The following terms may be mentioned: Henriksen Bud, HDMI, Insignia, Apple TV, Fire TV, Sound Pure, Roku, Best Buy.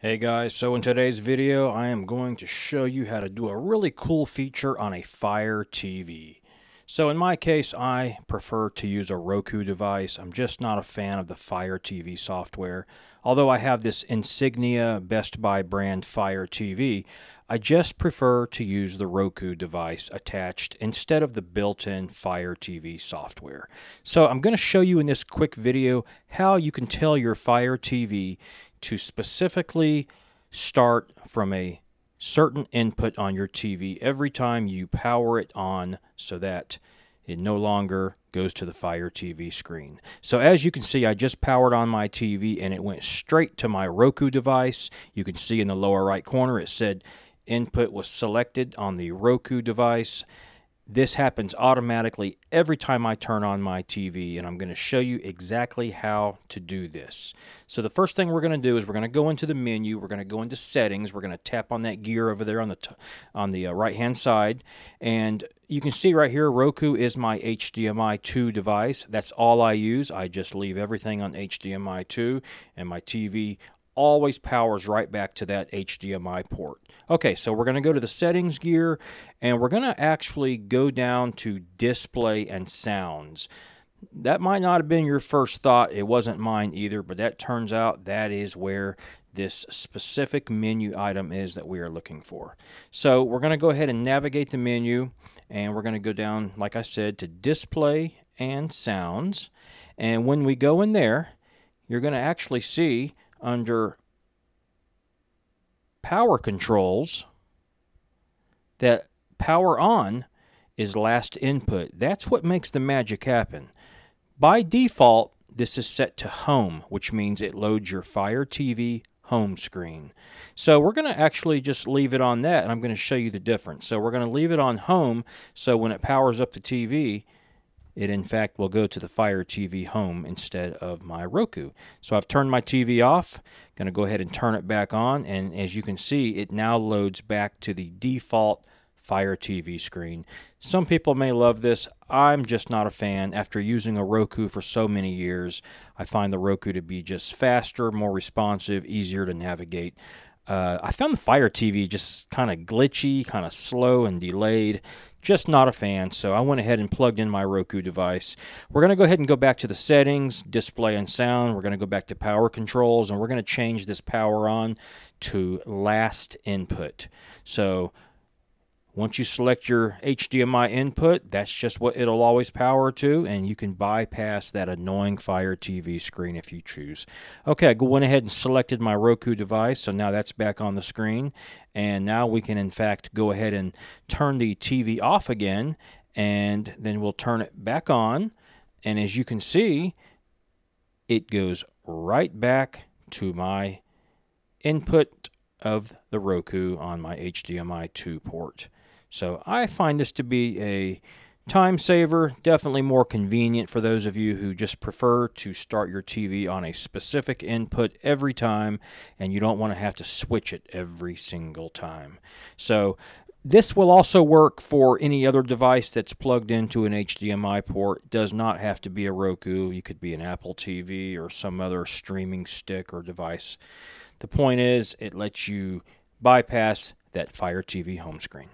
Hey guys, so in today's video I am going to show you how to do a really cool feature on a Fire TV. So in my case I prefer to use a Roku device. I'm just not a fan of the Fire TV software. Although I have this Insignia Best Buy brand Fire TV, I just prefer to use the Roku device attached instead of the built-in Fire TV software. So I'm going to show you in this quick video how you can tell your Fire TV to specifically start from a certain input on your TV every time you power it on so that it no longer goes to the Fire TV screen. So as you can see, I just powered on my TV and it went straight to my Roku device. You can see in the lower right corner it said input was selected on the Roku device. This happens automatically every time I turn on my TV, and I'm going to show you exactly how to do this. So the first thing we're going to do is we're going to go into the menu, we're going to go into settings, we're going to tap on that gear over there on the right-hand side, and you can see right here Roku is my HDMI 2 device. That's all I use. I just leave everything on HDMI 2, and my TV always powers right back to that HDMI port. Okay, so we're going to go to the settings gear and we're going to actually go down to display and sounds. That might not have been your first thought. It wasn't mine either, but that turns out that is where this specific menu item is that we are looking for. So we're going to go ahead and navigate the menu and we're going to go down, like I said, to display and sounds. And when we go in there, you're going to actually see under power controls that power on is last input. That's what makes the magic happen. By default this is set to home, which means it loads your Fire TV home screen. So we're going to actually just leave it on that, and I'm going to show you the difference. So we're going to leave it on home, so when it powers up the TV it in fact will go to the Fire TV home instead of my Roku. So I've turned my TV off, going to go ahead and turn it back on, and as you can see it now loads back to the default Fire TV screen. Some people may love this. I'm just not a fan. After using a Roku for so many years, I find the Roku to be just faster, more responsive, easier to navigate. I found the Fire TV just kind of glitchy, kind of slow and delayed. Just not a fan, so I went ahead and plugged in my Roku device. We're going to go ahead and go back to the settings, display and sound. We're going to go back to power controls, and we're going to change this power on to last input. So once you select your HDMI input, that's just what it'll always power to, and you can bypass that annoying Fire TV screen if you choose. Okay, I went ahead and selected my Roku device, so now that's back on the screen, and now we can in fact go ahead and turn the TV off again, and then we'll turn it back on, and as you can see, it goes right back to my input of the Roku on my HDMI 2 port. So I find this to be a time saver, definitely more convenient for those of you who just prefer to start your TV on a specific input every time and you don't want to have to switch it every single time. So this will also work for any other device that's plugged into an HDMI port. It does not have to be a Roku. You could be an Apple TV or some other streaming stick or device. The point is it lets you bypass that Fire TV home screen.